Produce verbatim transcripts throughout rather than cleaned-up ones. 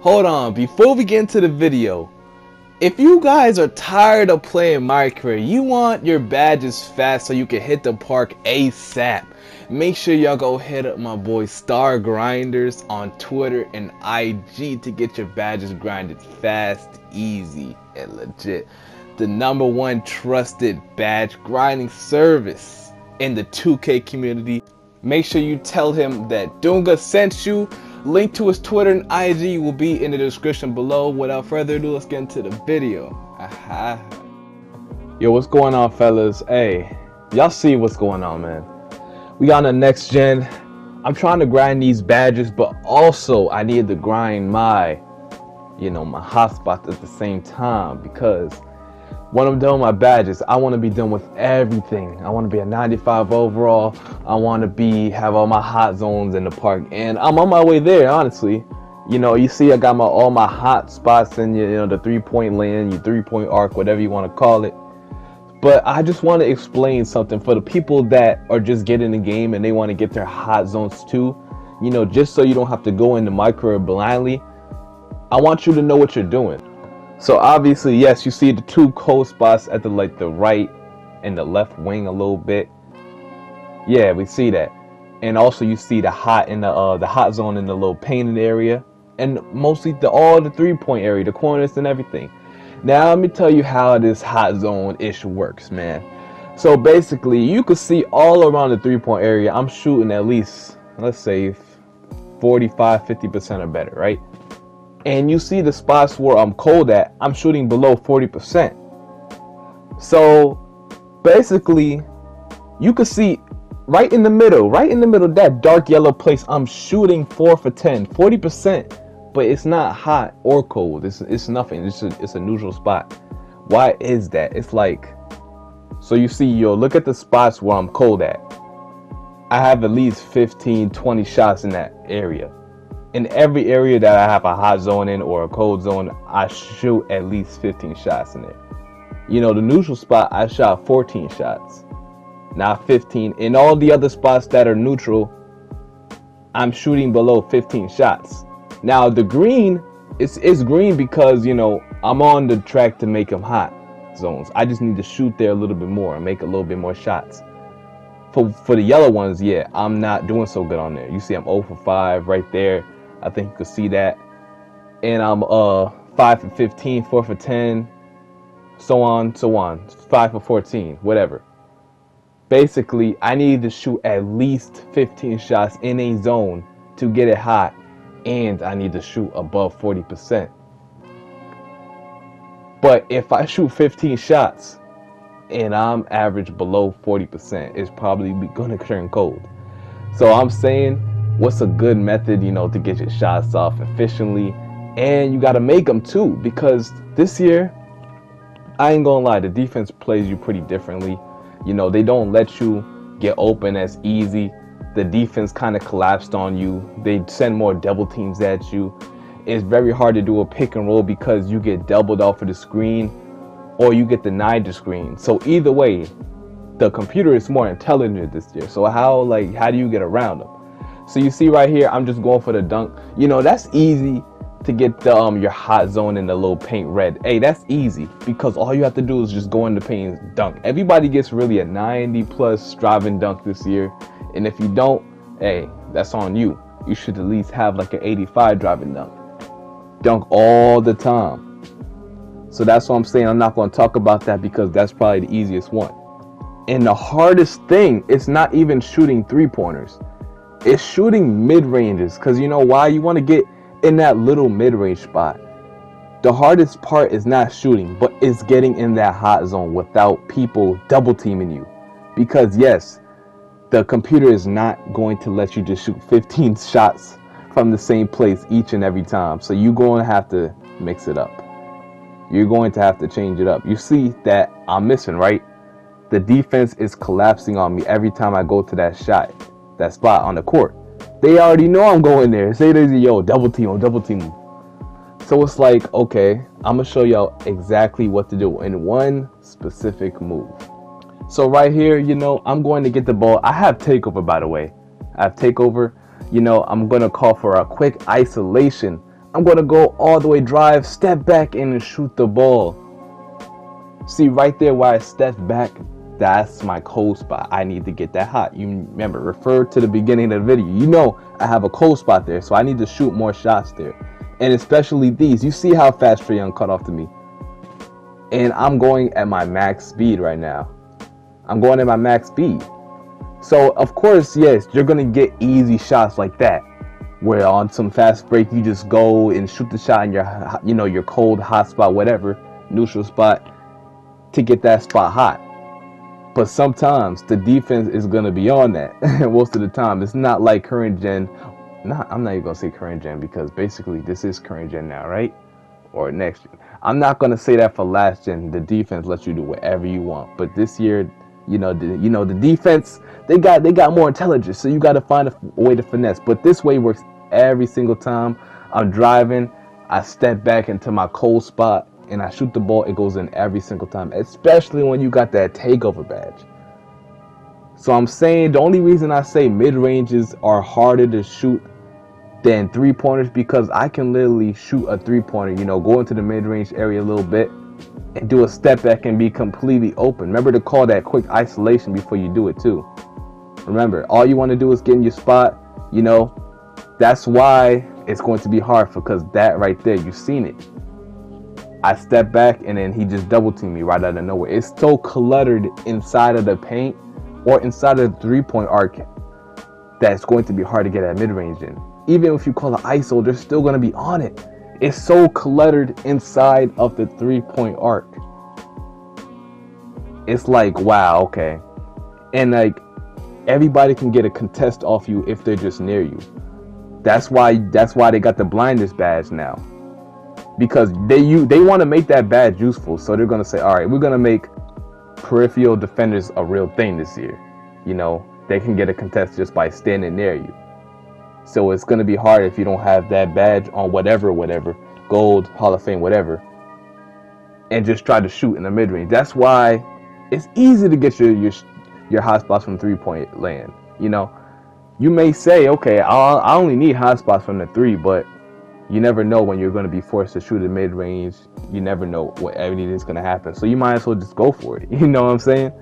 Hold on, before we get into the video, if you guys are tired of playing my career, you want your badges fast so you can hit the park ASAP, make sure y'all go hit up my boy Star Grinders on Twitter and I G to get your badges grinded fast, easy, and legit. The number one trusted badge grinding service in the two K community. Make sure you tell him that Dunga sent you. Link to his Twitter and I G will be in the description below. Without further ado, let's get into the video. Aha. Yo, what's going on, fellas? Hey, y'all see what's going on, man. We on the next gen. I'm trying to grind these badges, but also I need to grind my, you know, my hotspots at the same time, because when I'm done with my badges, I want to be done with everything. I want to be a ninety-five overall. I want to be have all my hot zones in the park, and I'm on my way there, honestly. You know, you see I got my all my hot spots in, you know, the three-point land, your three-point arc, whatever you want to call it. But I just want to explain something for the people that are just getting the game and they want to get their hot zones too. You know, just so you don't have to go into my career blindly, I want you to know what you're doing. So obviously, yes, you see the two cold spots at the like the right and the left wing a little bit. Yeah, we see that, and also you see the hot in the uh, the hot zone in the little painted area, and mostly the all the three point area, the corners and everything. Now let me tell you how this hot zone ish works, man. So basically, you could see all around the three point area. I'm shooting at least, let's say, forty-five, fifty percent or better, right? And you see the spots where I'm cold at, I'm shooting below forty percent. So basically, you can see right in the middle, right in the middle, that dark yellow place, I'm shooting four for ten, forty percent, but it's not hot or cold. It's, it's nothing. It's a, it's a neutral spot. Why is that? It's like, so you see, yo, look at the spots where I'm cold at. I have at least fifteen, twenty shots in that area. In every area that I have a hot zone in or a cold zone, I shoot at least fifteen shots in it. You know, the neutral spot, I shot fourteen shots, not fifteen. In all the other spots that are neutral, I'm shooting below fifteen shots. Now the green, it's, it's green because, you know, I'm on the track to make them hot zones. I just need to shoot there a little bit more and make a little bit more shots. For, for the yellow ones, yeah, I'm not doing so good on there. You see I'm zero for five right there. I think you can see that, and I'm uh five for fifteen, four for ten, so on, so on, five for fourteen, whatever. Basically, I need to shoot at least fifteen shots in a zone to get it hot, and I need to shoot above forty percent. But if I shoot fifteen shots and I'm average below forty percent, it's probably gonna turn cold. So I'm saying, what's a good method, you know, to get your shots off efficiently? And you got to make them too, because this year, I ain't gonna lie, the defense plays you pretty differently. You know, they don't let you get open as easy. The defense kind of collapsed on you. They send more double teams at you. It's very hard to do a pick and roll because you get doubled off of the screen or you get denied the screen. So either way, the computer is more intelligent this year. So how, like, how do you get around them? So you see right here, I'm just going for the dunk. You know, that's easy to get the, um, your hot zone in the little paint red. Hey, that's easy, because all you have to do is just go in the paint and dunk. Everybody gets really a ninety plus driving dunk this year. And if you don't, hey, that's on you. You should at least have like an eighty-five driving dunk. Dunk all the time. So that's what I'm saying. I'm not going to talk about that because that's probably the easiest one. And the hardest thing is not even shooting three-pointers. It's shooting mid-ranges, because you know why? You want to get in that little mid-range spot. The hardest part is not shooting, but it's getting in that hot zone without people double teaming you, because yes, the computer is not going to let you just shoot fifteen shots from the same place each and every time. So you're going to have to mix it up. You're going to have to change it up. You see that I'm missing, right? The defense is collapsing on me every time I go to that shot, that spot on the court. They already know I'm going there. Say there's a yo, double team him, double team him. So it's like, okay, I'm gonna show y'all exactly what to do in one specific move. So right here, you know, I'm going to get the ball. I have takeover, by the way. I have takeover. You know, I'm gonna call for a quick isolation. I'm going to go all the way, drive, step back in and shoot the ball. See right there where I step back, that's my cold spot. I need to get that hot. You remember, refer to the beginning of the video. You know I have a cold spot there, so I need to shoot more shots there. And especially these. You see how fast Trae Young cut off to me. And I'm going at my max speed right now. I'm going at my max speed. So, of course, yes, you're going to get easy shots like that, where on some fast break, you just go and shoot the shot in your, you know, your cold, hot spot, whatever, neutral spot, to get that spot hot. But sometimes the defense is going to be on that most of the time. It's not like current gen. Not, I'm not even going to say current gen, because basically this is current gen now, right? Or next gen. I'm not going to say that for last gen. The defense lets you do whatever you want. But this year, you know, the, you know, the defense, they got they got more intelligence. So you got to find a way to finesse. But this way works every single time. I'm driving. I step back into my cold spot and I shoot the ball. It goes in every single time, especially when you got that takeover badge. So I'm saying the only reason I say mid-ranges are harder to shoot than three-pointers, because I can literally shoot a three-pointer, you know, go into the mid-range area a little bit and do a step back and be completely open. Remember to call that quick isolation before you do it too. Remember, all you want to do is get in your spot, you know. That's why it's going to be hard, because that right there, you've seen it. I step back and then he just double teamed me right out of nowhere. It's so cluttered inside of the paint or inside of the three-point arc that it's going to be hard to get at mid-range in. Even if you call an I S O, they're still going to be on it. It's so cluttered inside of the three-point arc. It's like, wow, okay. And like, everybody can get a contest off you if they're just near you. That's why that's why they got the blindness badge now. Because they you they want to make that badge useful. So they're going to say, all right, we're going to make peripheral defenders a real thing this year. You know, they can get a contest just by standing near you. So it's going to be hard if you don't have that badge on whatever, whatever, gold, Hall of Fame, whatever, and just try to shoot in the mid-range. That's why it's easy to get your your, your hot spots from three-point land. You know, you may say, okay, I'll, I only need hot spots from the three, but you never know when you're going to be forced to shoot in mid-range. You never know what everything is going to happen. So you might as well just go for it. You know what I'm saying?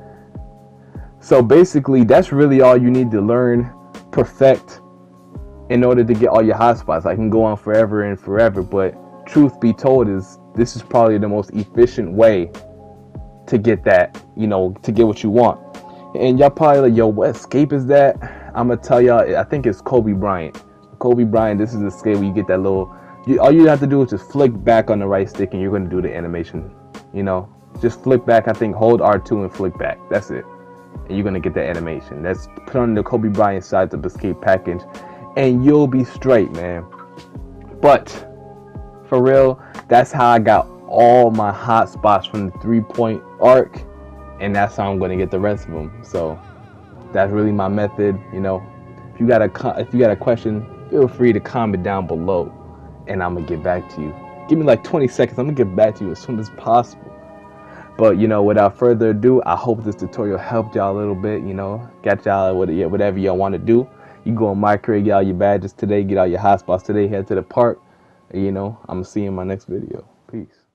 So basically, that's really all you need to learn, perfect, in order to get all your hot spots. I can go on forever and forever, but truth be told, is this is probably the most efficient way to get that, you know, to get what you want. And y'all probably like, yo, what escape is that? I'm going to tell y'all, I think it's Kobe Bryant. Kobe Bryant, this is the escape where you get that little, you, all you have to do is just flick back on the right stick and you're going to do the animation, you know. Just flick back, I think hold R two and flick back, that's it. And you're going to get that animation. That's put on the Kobe Bryant side of the escape package. And you'll be straight, man. But for real, that's how I got all my hot spots from the three-point arc, and that's how I'm gonna get the rest of them. So that's really my method. You know, if you got a if you got a question, feel free to comment down below, and I'm gonna get back to you. Give me like twenty seconds. I'm gonna get back to you as soon as possible. But you know, without further ado, I hope this tutorial helped y'all a little bit. You know, got y'all whatever y'all want to do. You go on my career, get all your badges today, get all your hot spots today, head to the park. You know, I'm going to see you in my next video. Peace.